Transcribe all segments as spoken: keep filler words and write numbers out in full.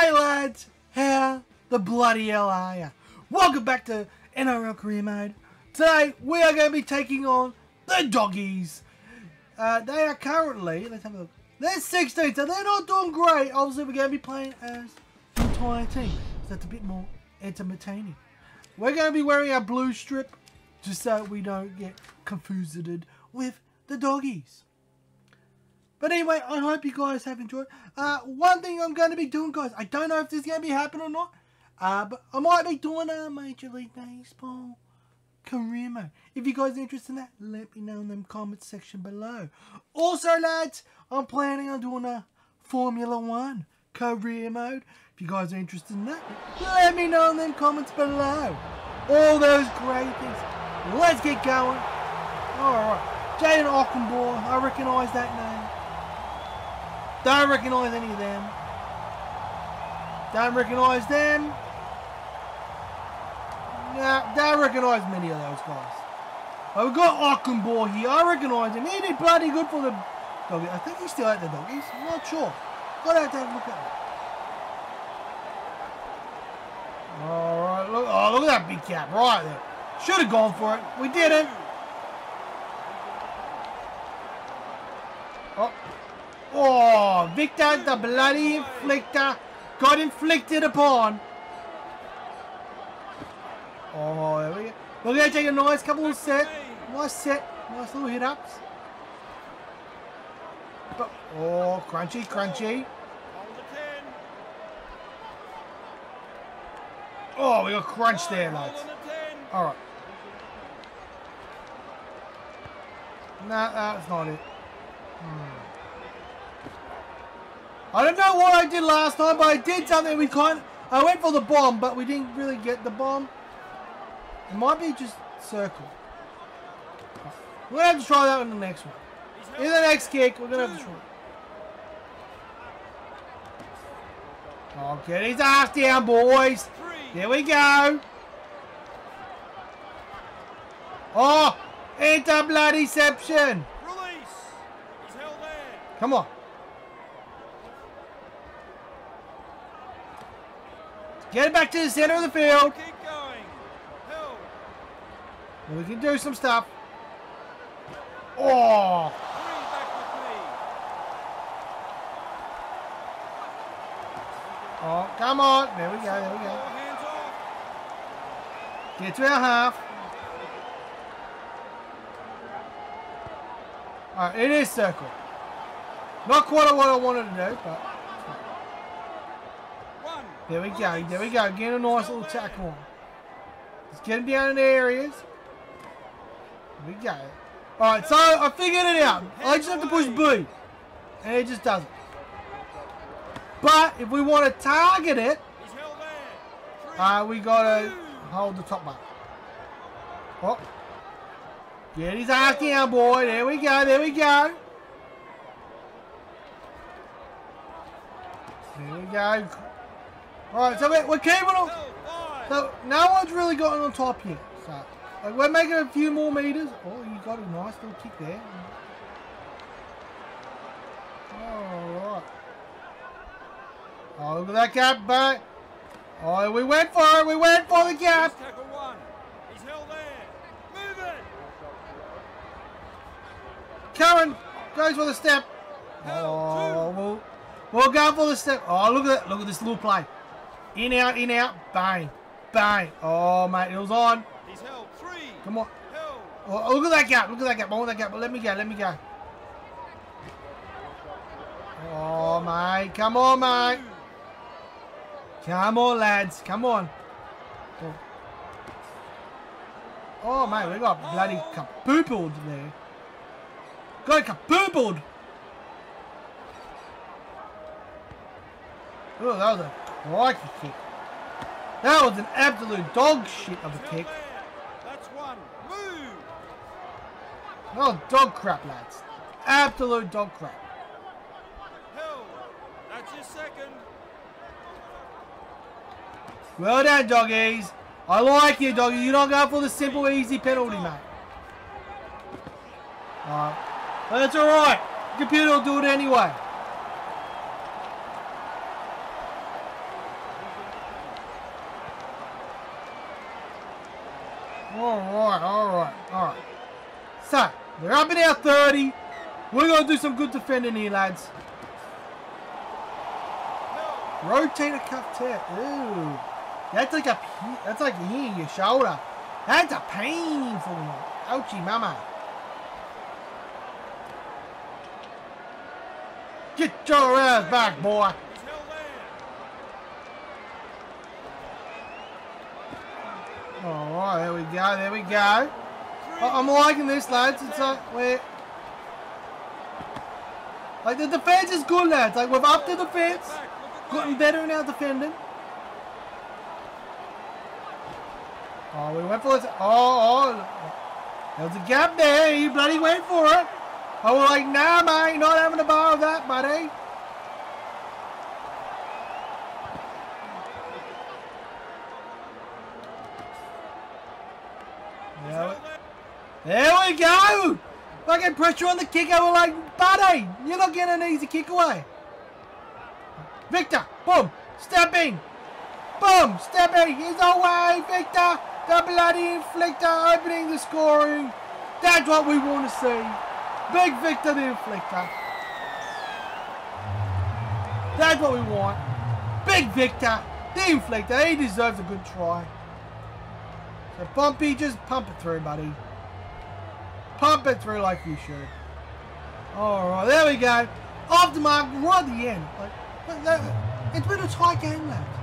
Hey lads, how the bloody hell are ya? Welcome back to N R L Career Mode. Today we are going to be taking on the doggies. Uh, they are currently, let's have a look, they're sixteen, so they're not doing great. Obviously we're going to be playing as the entire team, so it's a bit more entertaining. We're going to be wearing our blue strip, just so we don't get confused with the doggies. But anyway, I hope you guys have enjoyed. Uh, one thing I'm going to be doing, guys, I don't know if this is going to be happening or not, uh, but I might be doing a Major League Baseball career mode. If you guys are interested in that, let me know in the comments section below. Also, lads, I'm planning on doing a Formula One career mode. If you guys are interested in that, let me know in the comments below. All those great things. Let's get going. Alright, Jaden Ockenball, I recognise that name. Don't recognise any of them. Don't recognise them. Nah, don't recognise many of those guys. But we've got Ockenball here. I recognise him. He did bloody good for the doggies. I think he's still at the doggies. I'm not sure. Got to have to have a look at him. Alright, look. Oh, look at that big cap right there. Should have gone for it. We didn't. Oh. Oh, Victor, the bloody inflictor, got inflicted upon. Oh, there we go. We're going to take a nice couple of set. Nice set. Nice little hit-ups. Oh, crunchy, crunchy. Oh, we got crunch there, lads. All right. No, nah, that's not it. Hmm. I don't know what I did last time, but I did something we kind of, I went for the bomb, but we didn't really get the bomb. It might be just circle. We're going to have to try that in the next one. In the next kick, we're going to have to try it. Oh, get his ass down, boys. There we go. Oh, it's a bloody interception. Come on. Get it back to the center of the field. Keep going. And we can do some stuff. Oh! Oh, come on. There we go, there we go. Get to our half. Alright, it is circle. Not quite what I wanted to do, but... There we go, there we go. Get a nice little tackle on. Let's get him down in the areas. There we go. Alright, so I figured it out. I just have to push B. And it just doesn't. But if we want to target it, uh, we got to hold the top button. Oh. Get his ass down, boy. There we go, there we go. There we go. Alright, so we're, we're keeping on. So, no one's really gotten on top here. So, like, we're making a few more meters. Oh, you got a nice little kick there. Alright. Oh, look at that gap back. Oh, we went for it. We went for the gap. Karen goes for the step. Oh, we'll, we'll go for the step. Oh, look at that. Look at this little play. In, out, in, out. Bang. Bang. Oh, mate. It was on. He's held three. Come on. Oh, look at that gap. Look at that gap. I want that gap. But let me go. Let me go. Oh, mate. Come on, mate. Come on, lads. Come on. Oh, oh mate. We got bloody kapoopled there. Got kapoopled. Oh, that was a... Like the kick. That was an absolute dog shit of a kick. That's one. Move. Oh, dog crap, lads. Absolute dog crap. Hell, that's your second. Well done, doggies. I like you, doggy. You're not going for the simple, easy penalty, mate. Alright. But that's alright. The computer will do it anyway. All right, all right, all right. So, we're up in our thirty. We're going to do some good defending here, lads. Rotator cuff tear. Ooh. That's like up here. That's like here in your shoulder. That's a painful one. Ouchie mama. Get your ass back, boy. Alright, there we go, there we go. Oh, I'm liking this, lads. It's like, we're... Like, the defense is good, lads. Like, we've upped the defense. Gotten better in our defending. Oh, we went for it. Oh, oh. There was a gap there. You bloody went for it. I was like, nah, mate. Not having a bar of that, buddy. There we go! Fucking pressure on the kick. I was like, buddy, you're not getting an easy kick away. Victor, boom, step in. Boom, step in. He's away, Victor. The bloody inflictor opening the scoring. That's what we want to see. Big Victor the inflictor. That's what we want. Big Victor the inflictor. He deserves a good try. So Bumpy, just pump it through, buddy. Pump it through like you should. Alright, there we go. Off the mark, right at the end. Like, it's been a tight game, lads.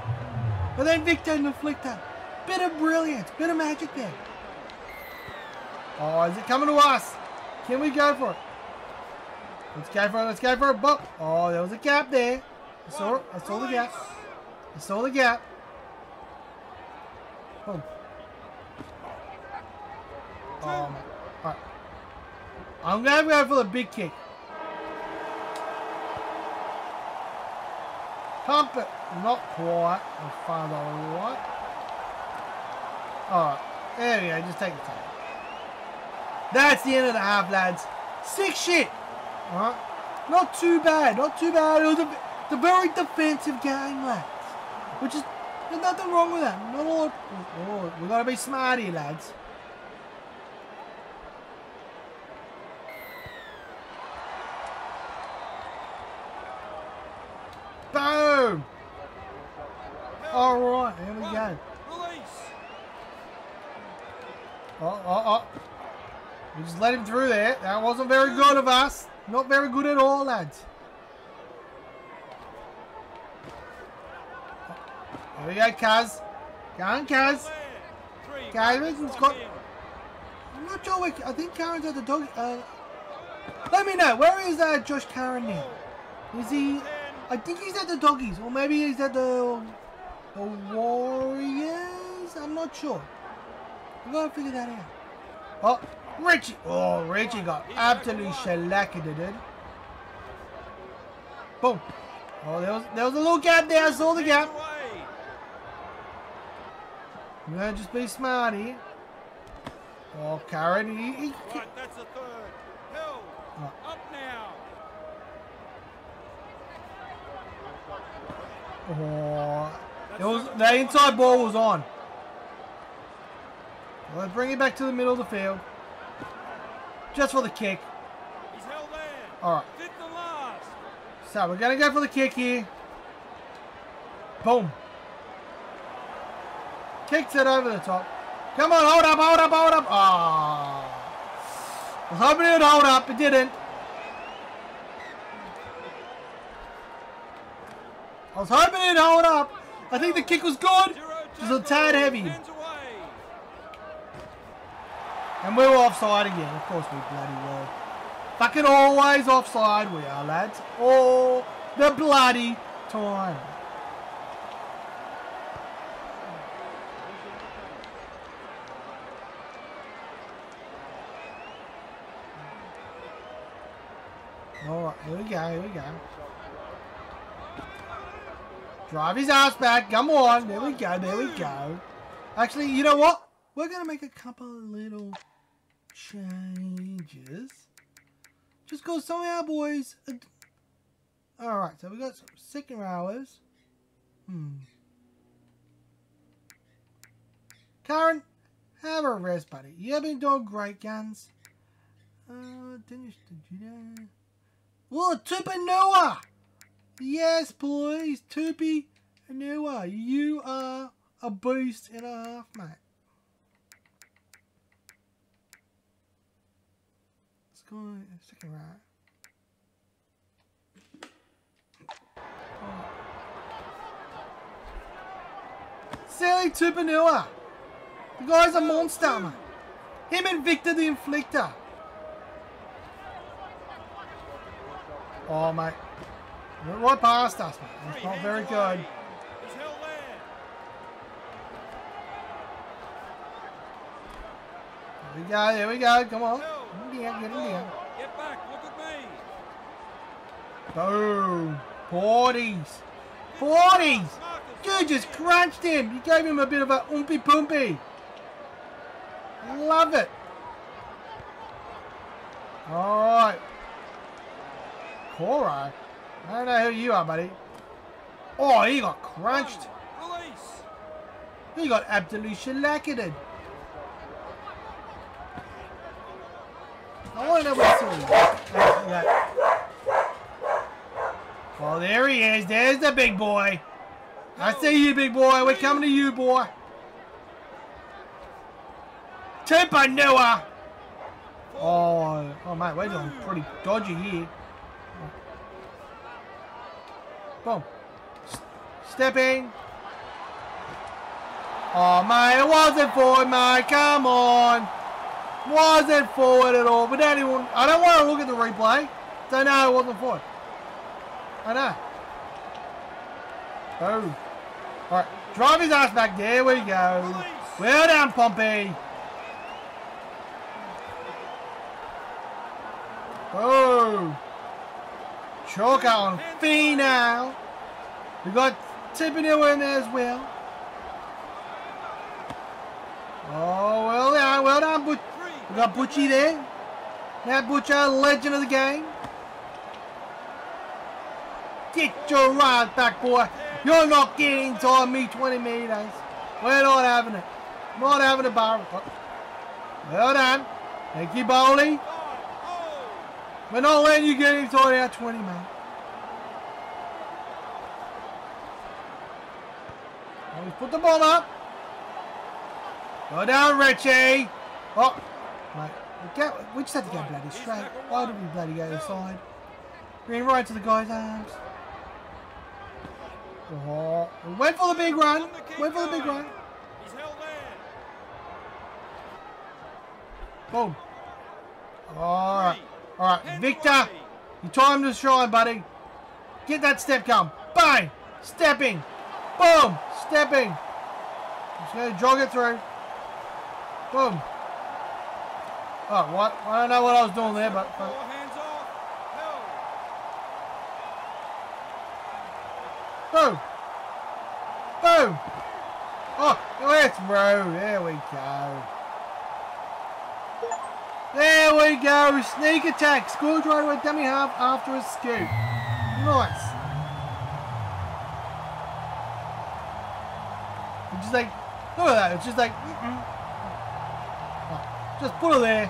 But then Victor and the Inflictor. Bit of brilliance, bit of magic there. Oh, is it coming to us? Can we go for it? Let's go for it, let's go for it. But, oh, there was a gap there. I saw it, I saw the gap. I saw the gap. Oh, oh man. Alright. I'm going to go for the big kick. Pump it. Not quite. I'm fine by the right. Alright. There we go. Just take the time. That's the end of the half, lads. Sick shit. Alright. Not too bad. Not too bad. It was a, the very defensive game, lads. Which is... There's nothing wrong with that. Not all... Oh, we've got to be smart here, lads. Boom! Alright, here we go. Oh, oh, oh. We just let him through there. That wasn't very good of us. Not very good at all, lads. Here we go, Kaz. Go on, Kaz. Karen's got... I'm not sure where... I think Karen's at the dog... Uh... Let me know. Where is uh, Josh Karen now? Is he... I think he's at the Doggies, or maybe he's at the, the Warriors? I'm not sure. We've got to figure that out. Oh, Richie. Oh, Richie got absolutely shellacked, dude. Boom. Oh, there was, there was a little gap there. I saw the gap. We're going to just be smart here. Oh, Karen. He, he, right, that's a third. Hill, oh. Up now. Oh, it was, the inside ball was on. Well, bring it back to the middle of the field. Just for the kick. Alright. So we're going to go for the kick here. Boom. Kicks it over the top. Come on, hold up, hold up, hold up. Oh. I was hoping it would hold up. It didn't. I was hoping it'd hold up. I think the kick was good. Just a tad heavy. And we were offside again. Of course we bloody were. Fucking always offside we are, lads. All the bloody time. Alright, here we go, here we go. Drive his ass back. Come on. There we go. There we go. Actually, you know what? We're going to make a couple of little changes. Just because some of our boys... Are... Alright, so we got some second rowers. Hmm. Karen, Have a rest, buddy. You've been doing great, Guns. Uh, Dennis, did you know? Well, Tupinoa! Yes, please, Tupinoa. You are a beast and a half, mate. Let's go a second right. Silly Tupinoa! The guy's a monster, man. Him and Victor the Inflictor. Oh, mate. Went right past us, man. It's not very good. There we go, there we go. Come on. Get in there, get in there. Get back, look at me. Boom. forties. forties! You just crunched him. You gave him a bit of a oompy poompy. Love it. Alright. Cora. I don't know who you are, buddy. Oh, he got crunched. He got absolutely shellacketed. I want to know what's in. Oh, there he is. There's the big boy. I see you, big boy. We're coming to you, boy. Tupanoa. Oh, oh, mate, we're doing pretty dodgy here. Boom. Stepping. Oh, mate, it wasn't forward, mate. Come on. Wasn't forward at all. But I don't want to look at the replay. So, no, it wasn't forward. I know. Oh. Alright, drive his ass back. There we go. Well done, Pompey. Oh. Chalker on fee now. We've got Tupinoa in there as well. Oh, well done. Well done, Butch. We've got Butchie there. Now, Butcher, legend of the game. Get your ass back, boy. You're not getting inside me twenty metres. We're not having it. Not having a bar. Well done. Thank you, Bowley. We're not letting you get inside our twenty, mate. Now we put the ball up. Go down, Richie. Oh, mate. We just had to go bloody straight. Why did we bloody go aside? Ran right to the guy's arms. Oh, we went for the big run. Went for the big run. Boom. Alright. Alright, Victor. Your time to shine, buddy. Get that step come. Bang. Stepping. Boom. Stepping. Just going to jog it through. Boom. Oh, what? I don't know what I was doing there, but... but boom! Boom! Oh, let's row. There we go. There we go. Sneak attack. Scored right away. Dummy half after a scoop. Nice. It's just like, look at that. It's just like, mm-mm. Oh, just put it there.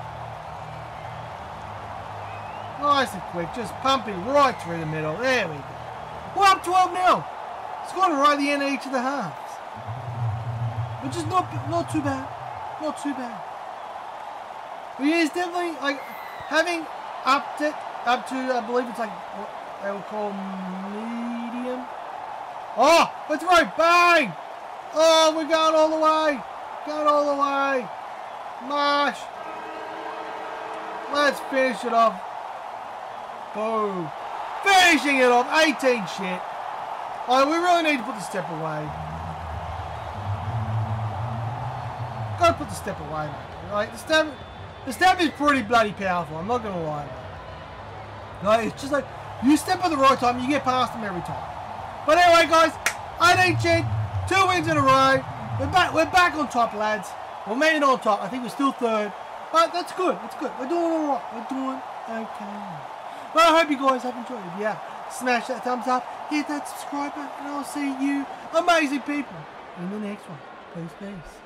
Nice and quick. Just pump it right through the middle. There we go. We're up twelve nil. Scored right at the end of each of the halves. Which is not not too bad. Not too bad. But yeah, it's definitely like having upped it up to, I believe it's like what they will call medium. Oh, let's row. Bang! Oh, we're going all the way. Going all the way. Marsh. Let's finish it off. Boom. Finishing it off, eighteen shit. Oh, we really need to put the step away. Gotta put the step away, mate. Like the step, the step is pretty bloody powerful. I'm not gonna lie. Mate. Like it's just like you step at the right time, you get past them every time. But anyway, guys, eighteen shit, two wins in a row. We're back. We're back on top, lads. We're mainly on top. I think we're still third, but that's good. That's good. We're doing all right. We're doing okay. Well, I hope you guys have enjoyed it. Yeah, smash that thumbs up, hit that subscribe button, and I'll see you amazing people in the next one. Peace, peace.